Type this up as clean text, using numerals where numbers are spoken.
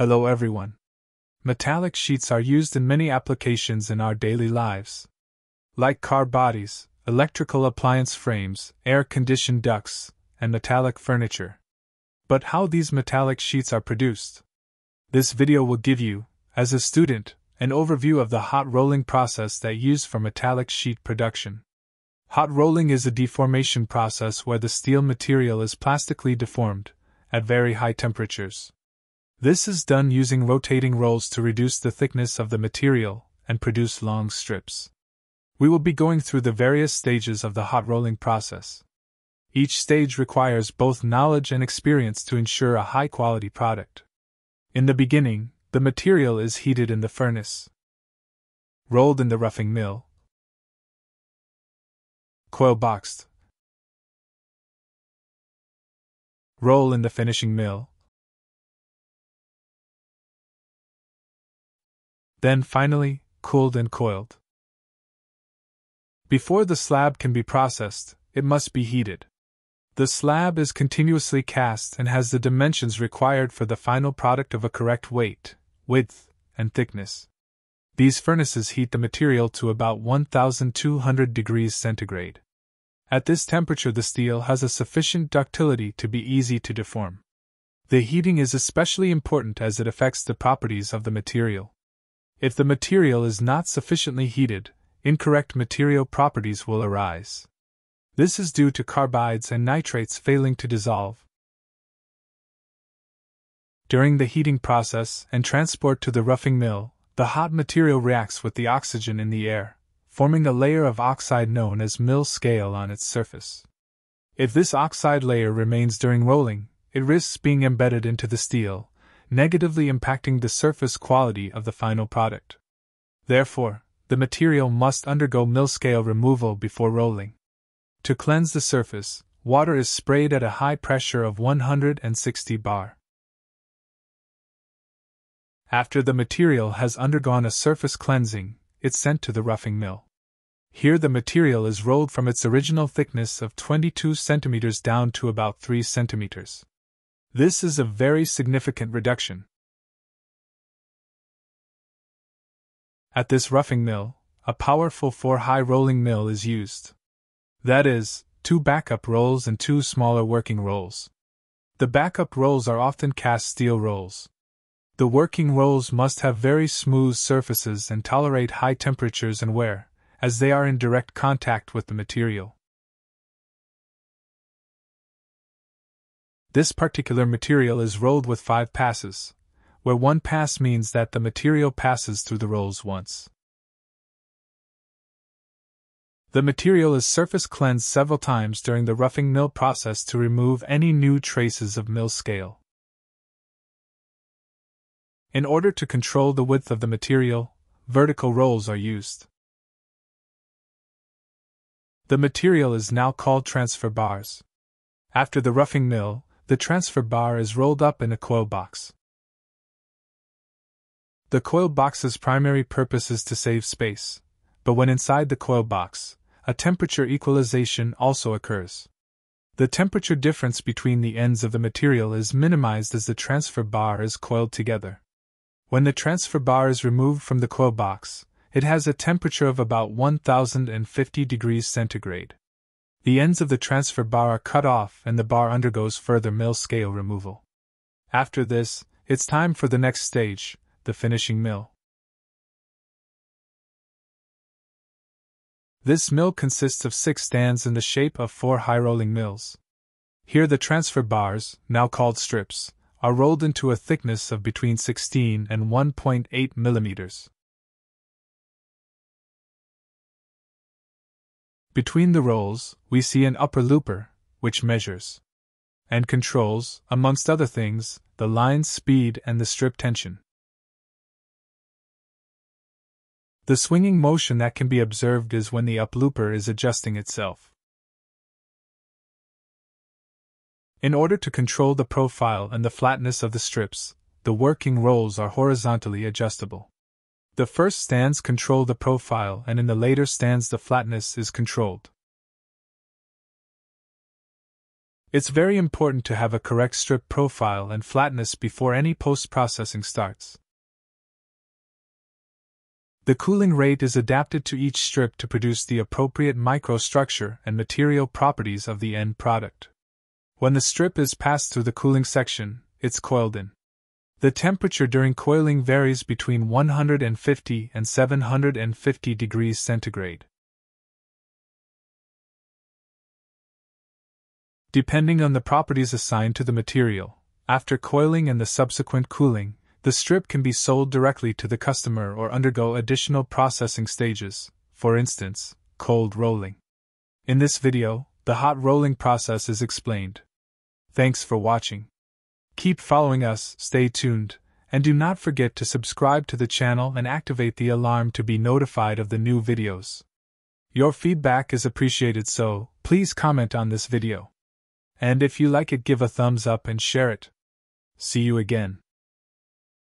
Hello everyone. Metallic sheets are used in many applications in our daily lives. Like car bodies, electrical appliance frames, air-conditioned ducts, and metallic furniture. But how these metallic sheets are produced? This video will give you, as a student, an overview of the hot rolling process that is used for metallic sheet production. Hot rolling is a deformation process where the steel material is plastically deformed, at very high temperatures. This is done using rotating rolls to reduce the thickness of the material and produce long strips. We will be going through the various stages of the hot rolling process. Each stage requires both knowledge and experience to ensure a high-quality product. In the beginning, the material is heated in the furnace, rolled in the roughing mill, coil boxed, roll in the finishing mill, then finally, cooled and coiled. Before the slab can be processed, it must be heated. The slab is continuously cast and has the dimensions required for the final product of a correct weight, width, and thickness. These furnaces heat the material to about 1200 degrees centigrade. At this temperature, the steel has a sufficient ductility to be easy to deform. The heating is especially important as it affects the properties of the material. If the material is not sufficiently heated, incorrect material properties will arise. This is due to carbides and nitrates failing to dissolve during the heating process and transport to the roughing mill. The hot material reacts with the oxygen in the air, forming a layer of oxide known as mill scale on its surface. If this oxide layer remains during rolling, it risks being embedded into the steel, negatively impacting the surface quality of the final product. Therefore, the material must undergo mill scale removal before rolling. To cleanse the surface, water is sprayed at a high pressure of 160 bar. After the material has undergone a surface cleansing, it's sent to the roughing mill. Here the material is rolled from its original thickness of 22 centimeters down to about 3 centimeters. This is a very significant reduction. At this roughing mill, a powerful 4-high rolling mill is used. That is, 2 backup rolls and 2 smaller working rolls. The backup rolls are often cast steel rolls. The working rolls must have very smooth surfaces and tolerate high temperatures and wear, as they are in direct contact with the material. This particular material is rolled with 5 passes, where 1 pass means that the material passes through the rolls once. The material is surface cleansed several times during the roughing mill process to remove any new traces of mill scale. In order to control the width of the material, vertical rolls are used. The material is now called transfer bars. After the roughing mill, the transfer bar is rolled up in a coil box. The coil box's primary purpose is to save space, but when inside the coil box, a temperature equalization also occurs. The temperature difference between the ends of the material is minimized as the transfer bar is coiled together. When the transfer bar is removed from the coil box, it has a temperature of about 1050 degrees centigrade. The ends of the transfer bar are cut off and the bar undergoes further mill scale removal. After this, it's time for the next stage, the finishing mill. This mill consists of 6 stands in the shape of 4 high-rolling mills. Here the transfer bars, now called strips, are rolled into a thickness of between 16 and 1.8 millimeters. Between the rolls, we see an upper looper, which measures and controls, amongst other things, the line's speed and the strip tension. The swinging motion that can be observed is when the uplooper is adjusting itself. In order to control the profile and the flatness of the strips, the working rolls are horizontally adjustable. The first stands control the profile, and in the later stands the flatness is controlled. It's very important to have a correct strip profile and flatness before any post-processing starts. The cooling rate is adapted to each strip to produce the appropriate microstructure and material properties of the end product. When the strip is passed through the cooling section, it's coiled in. The temperature during coiling varies between 150 and 750 degrees centigrade. Depending on the properties assigned to the material, after coiling and the subsequent cooling, the strip can be sold directly to the customer or undergo additional processing stages, for instance, cold rolling. In this video, the hot rolling process is explained. Thanks for watching. Keep following us, stay tuned, and do not forget to subscribe to the channel and activate the alarm to be notified of the new videos. Your feedback is appreciated, so please comment on this video. And if you like it, give a thumbs up and share it. See you again.